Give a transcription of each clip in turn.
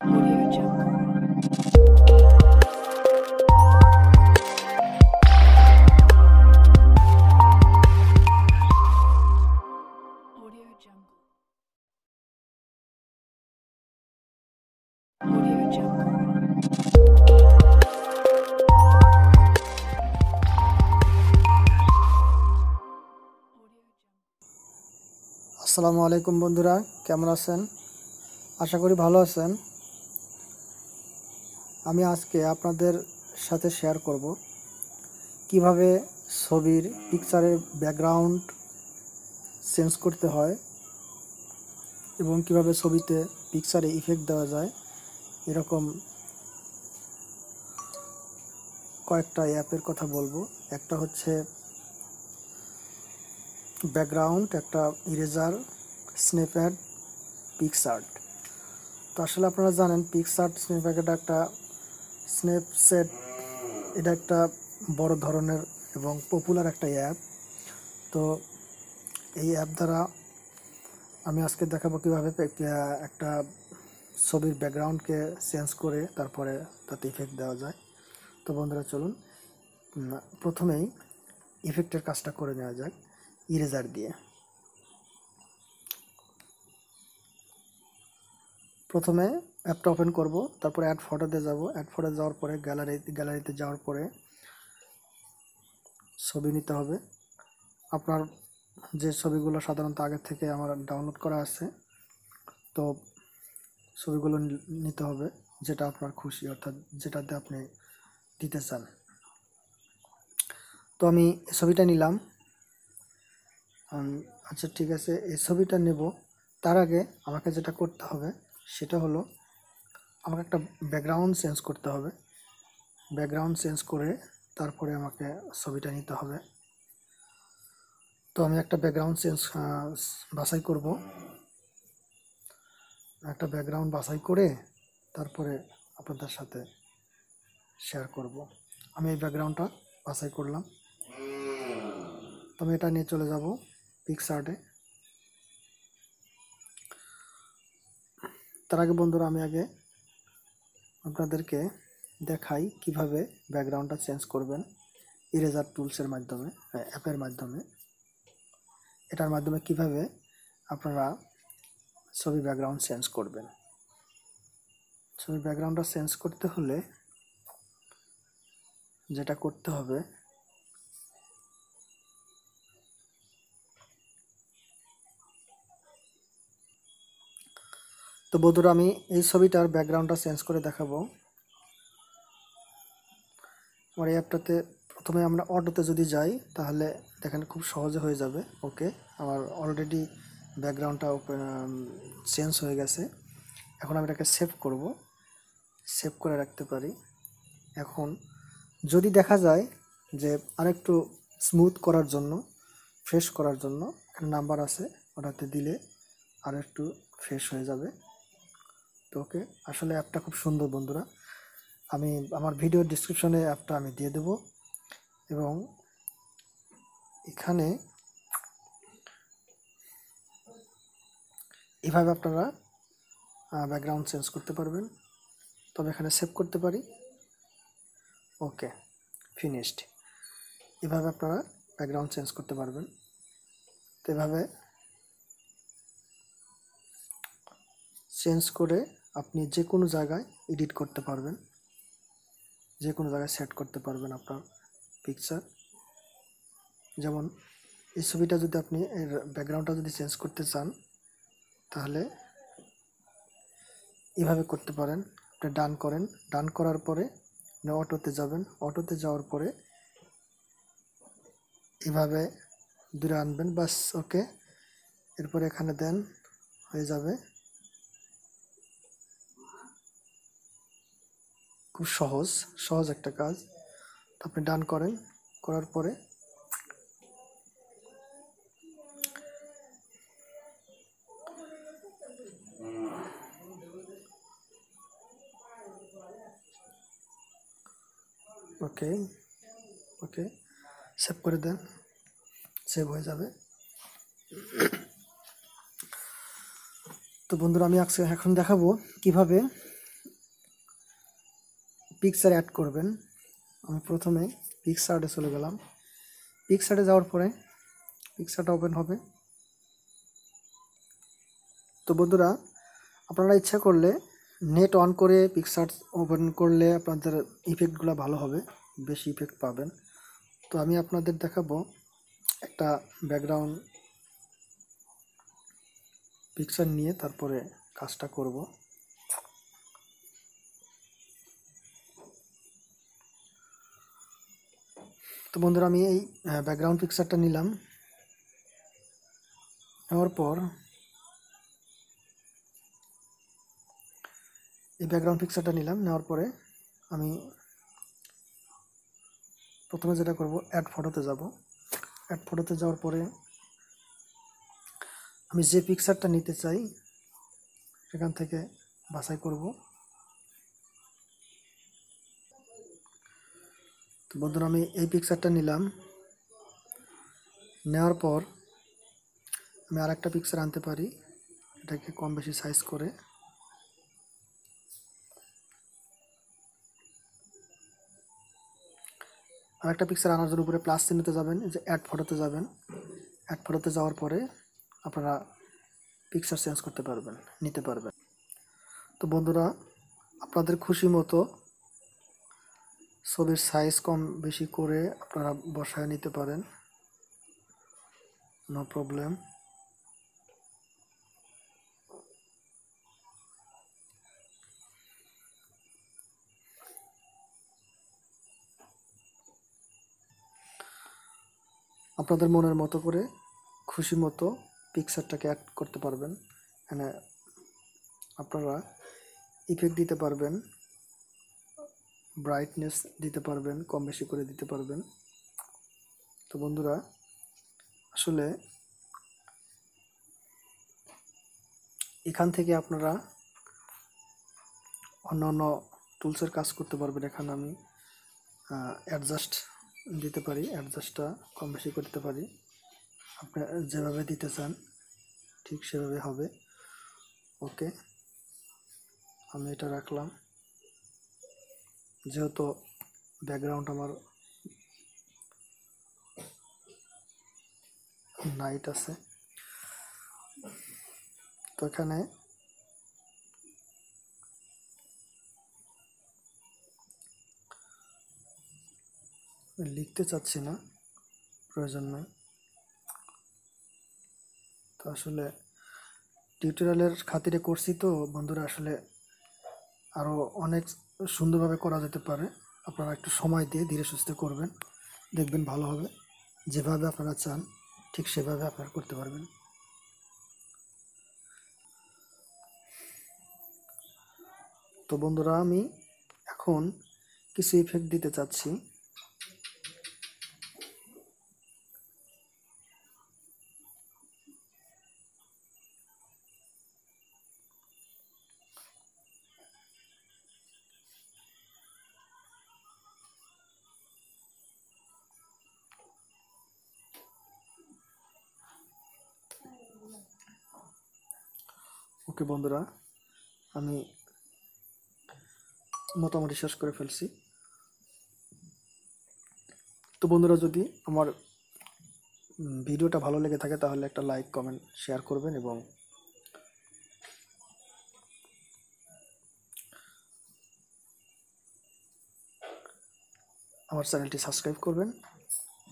আসসালামু আলাইকুম বন্ধুরা, কেমন আছেন? আশা করি ভালো আছেন। আমি আজকে আপনাদের সাথে শেয়ার করব কিভাবে ছবির পিকচারের ব্যাকগ্রাউন্ড চেঞ্জ করতে হয় এবং কিভাবে ছবিতে পিকচারে ইফেক্ট দেওয়া যায়। এরকম কয়েকটা অ্যাপের কথা বলবো। একটা হচ্ছে ব্যাকগ্রাউন্ড, একটা ইরেজার, স্ন্যাপসিড, পিকচার্ট। তো আসলে আপনারা জানেন পিকচার্ট স্ন্যাপসিড এটা একটা বড় ধরনের এবং পপুলার একটা অ্যাপ। তো এই অ্যাপ দ্বারা আমি আজকে দেখাবো কীভাবে একটা ছবির ব্যাকগ্রাউন্ডকে চেঞ্জ করে তারপরে তাতে ইফেক্ট দেওয়া যায়। তো বন্ধুরা চলুন প্রথমেই ইফেক্টের কাজটা করে নেওয়া যাক ইরেজার দিয়ে। প্রথমে অ্যাপটা ওপেন করব, তারপরে অ্যাড ফটোতে যাব। অ্যাড ফটোতে যাওয়ার পরে গ্যালারিতে যাওয়ার পরে ছবি নিতে হবে। আপনার যে ছবিগুলো সাধারণত আগে থেকে আমার ডাউনলোড করা আছে, তো ছবিগুলো নিতে হবে যেটা আপনার খুশি, অর্থাৎ যেটাতে আপনি দিতে চান। তো আমি ছবিটা নিলাম। আচ্ছা ঠিক আছে, এই ছবিটা নেব। তার আগে আমাকে যেটা করতে হবে সেটা হলো আমাকে একটা ব্যাকগ্রাউন্ড চেঞ্জ করতে হবে। ব্যাকগ্রাউন্ড চেঞ্জ করে তারপরে আমাকে ছবিটা নিতে হবে। তো আমি একটা ব্যাকগ্রাউন্ড বাছাই করব। একটা ব্যাকগ্রাউন্ড বাছাই করে তারপরে আপনাদের সাথে শেয়ার করব। আমি এই ব্যাকগ্রাউন্ডটা বাছাই করলাম। তো আমি এটা নিয়ে চলে যাব পিকচার্টে। তার আগে বন্ধুরা আমি আগে আপনাদেরকে দেখাই কিভাবে ব্যাকগ্রাউন্ডটা চেঞ্জ করবেন ইরেজার টুলসের মাধ্যমে, অ্যাপের মাধ্যমে। এটার মাধ্যমে কিভাবে আপনারা ছবি ব্যাকগ্রাউন্ড চেঞ্জ করবেন। ছবি ব্যাকগ্রাউন্ডটা চেঞ্জ করতে হলে যেটা করতে হবে, তো বন্ধুরা আমি এই ছবিটার ব্যাকগ্রাউন্ডটা চেঞ্জ করে দেখাবো। আমার এই অ্যাপটাতে প্রথমে আমরা অটোতে যদি যাই তাহলে দেখেন খুব সহজে হয়ে যাবে। ওকে, আমার অলরেডি ব্যাকগ্রাউন্ডটা চেঞ্জ হয়ে গেছে। এখন আমি এটাকে সেভ করব, সেভ করে রাখতে পারি। এখন যদি দেখা যায় যে আরেকটু স্মুথ করার জন্য, ফ্রেশ করার জন্য এখানে নাম্বার আছে, ওটাতে দিলে আর একটু ফ্রেশ হয়ে যাবে। তো ওকে, আসলে অ্যাপটা খুব সুন্দর বন্ধুরা। আমি আমার ভিডিও ডিসক্রিপশনে অ্যাপটা আমি দিয়ে দেব এবং এখানে এভাবে আপনারা ব্যাকগ্রাউন্ড চেঞ্জ করতে পারবেন। তবে এখানে সেভ করতে পারি। Okay, finished. এভাবে আপনারা ব্যাকগ্রাউন্ড চেঞ্জ করতে পারবেন। তো এভাবে চেঞ্জ করে আপনি যে কোনো জায়গায় এডিট করতে পারবেন, যে কোনো জায়গায় সেট করতে পারবেন আপনার পিকচার। যেমন এই ছবিটা যদি আপনি এর ব্যাকগ্রাউন্ডটা যদি চেঞ্জ করতে চান তাহলে এভাবে করতে পারেন। এটা ডান করেন, ডান করার পরে আপনি অটোতে যাবেন। অটোতে যাওয়ার পরে এভাবে দূরে আনবেন, বাস। ওকে, এরপরে এখানে দেন, হয়ে যাবে। খুব সহজ একটা কাজ। তো আপনি ডান করেন, করার পরে ওকে ওকে সেভ করে দেন, সেভ হয়ে যাবে। তো বন্ধুরা আমি এখন দেখাবো কিভাবে पिक्सार एड करबें प्रथमे पिक्सार्टे चले गेलाम। पिक्सार्टे जाओयार परे पिक्सार्ट ओपेन होबे। तो बंधुरा आपनारा इच्छा करले नेट अन करे पिक्सार्ट ओपेन करले आपनादेर इफेक्टगुलो भालो होबे, बेशी इफेक्ट पाबेन। तो आमी आपनादेर देखाबो एकटा बैकग्राउंड पिक्सार निये तारपरे काजटा करब। तो बंधुरा आमी एई बैकग्राउंड पिक्सारटा निलाम। नेওয়ার पर এই ব্যাকগ্রাউন্ড পিক্সারটা নিলাম। নেওয়ার পরে আমি প্রথমে যেটা করব অ্যাড ফটোতে যাব। অ্যাড ফটোতে যাওয়ার পরে আমি যে পিক্সারটা নিতে চাই সেখান থেকে বাছাই করব। তো বন্ধুরা আমি এই পিক্সারটা নিলাম। নেওয়ার পর আমি আরেকটা পিক্সার আনতে পারি এটাকে কম বেশি সাইজ করে। आरेकटा पिक्सार आनार जोन्नो उपरे प्लस चिन्हते जाबेन, एड फटोते जाबेन। एड फटोते जाओयार परे आपनारा पिक्सार चेन्ज करते पारबेन, निते पारबेन। तो बंधुरा आपनादेर खुशी मतो छबिर साइज कम बेशी करे आपनारा बसाय निते पारेन, नो प्रब्लेम। আপনাদের মনের মতো করে খুশি মতো পিকচারটাকে অ্যাড করতে পারবেন, মানে আপনারা ইফেক্ট দিতে পারবেন, ব্রাইটনেস দিতে পারবেন, কম বেশি করে দিতে পারবেন। তো বন্ধুরা আসলে এখান থেকে আপনারা অন্যান্য টুলসের কাজ করতে পারবেন। এখানে আমি অ্যাডজাস্ট দিতে পারি, অ্যাডজাস্টটা কম বেশি করতে পারি। আপনি যেভাবে দিতে চান ঠিক সেভাবে হবে। ওকে, আমি এটা রাখলাম। যেহেতু ব্যাকগ্রাউন্ড আমার নাইট আছে, তো এখানে लिखते चाची ना प्रयोजन नहीं। तो आसले টিউটোরিয়ালের खातिर করছি। तो बंधुरा आसले आरो अनेक सुंदरভাবে করা যেতে পারে। আপনারা একটু সময় দিয়ে ধীরে সুস্থে করবেন, দেখবেন ভালো হবে। যেভাবে আপনারা চান ঠিক সেভাবে আপনারা করতে পারবেন। তো বন্ধুরা আমি এখন কিছু ইফেক্ট দিতে চাচ্ছি। ओके बंधुरा आमी मोटामुटी शेष करे फेलছি। तो बंधुरा जदि आमार भिडियोटा भालो लेगे थाके ताहले एकटा लाइक कमेंट शेयर करबेन एबं आमार चैनलटी सबस्क्राइब करबेन।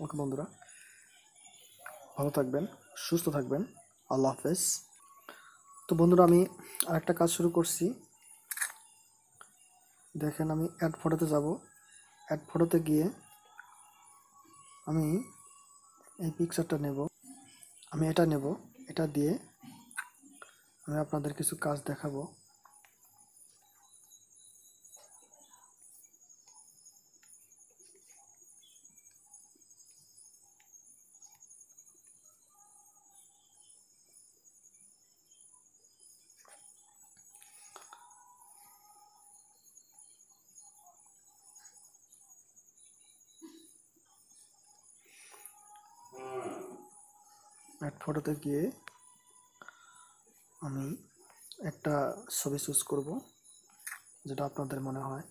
ओके बंधुरा भालो थाकबेन, सुस्थ थाकबेन। आल्लाह हाफेज। तो बंधुरा आमी आरेकटा काज शुरू करছি। देखें आमी एड फटोते যাব। एड फटोते গিয়ে আমি এই পিকচারটা নেব, আমি এটা নেব। এটা দিয়ে আমি আপনাদের কিছু কাজ দেখাবো। एड फटोते गিয়ে আমি একটা ছবি চুজ করব যেটা আপনাদের মনে হয়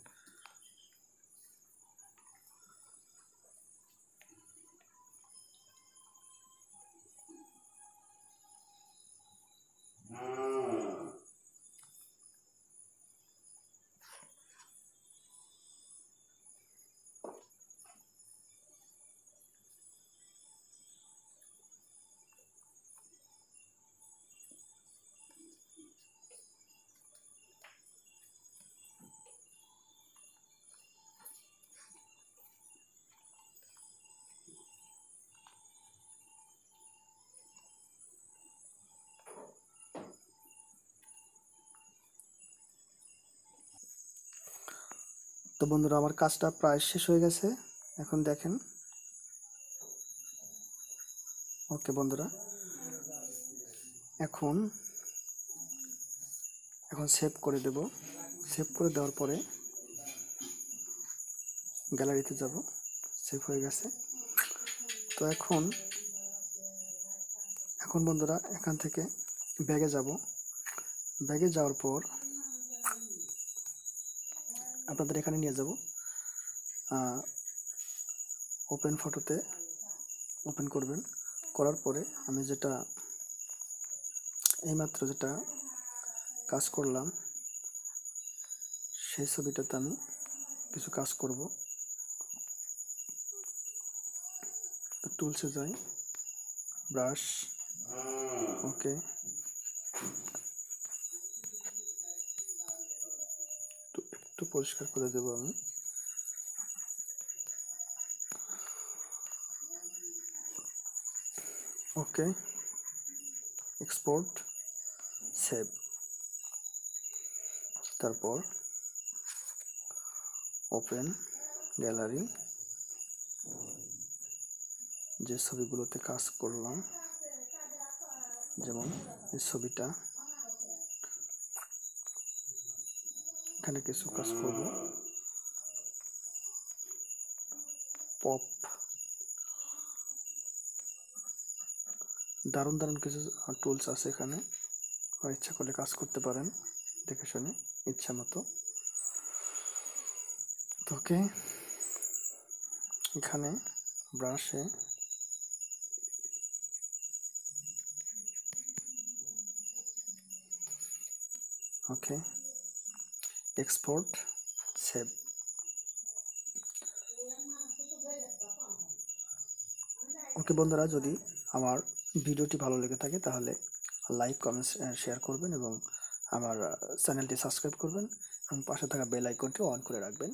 तो बंधुरा आमार काजटा प्राय शेष हो गेছে এখন দেখেন ओके बंधुरा এখন এখন সেভ করে দেব সেভ করে দেওয়ার পরে গ্যালারিতে যাব সেভ হয়ে গেছে তো এখন এখন বন্ধুরা এখান থেকে ব্যাগে যাব ব্যাগে যাওয়ার পর আপনাদের এখানে নিয়ে যাব ওপেন ফটোতে ওপেন করবেন করার পরে আমি যেটা এইমাত্র যেটা কাজ করলাম সেই ছবিটাতে আমি কিছু কাজ করব तो टूल्स से जाए ब्राश ओके तो एक परिष्कार कर देव हमें ओके एक्सपोर्ट सेव तारपर ओपन গ্যালারি যে ছবিগুলোতে কাজ করলাম যেমন এই ছবিটা এখানে কিছু কাজ করব পপ দারুণ দারুণ কিছু টুলস আছে এখানে ইচ্ছা করলে কাজ করতে পারেন দেখে শুনে ইচ্ছা মতো তো ওকে এখানে ব্রাশে ओके एक्सपोर्ट सेव ओके बंधुरा यदि आमार भिडियोटी भालो लेगे थाके ताहले लाइक कमेंट्स शेयर करबेन एबं आमार चैनलटी सबस्क्राइब करबेन एबं पाशे थाका बेल आइकनटी अन करे राखबेन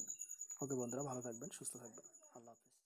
ओके बंधुरा भालो थाकबेन सुस्थ थाकबेन।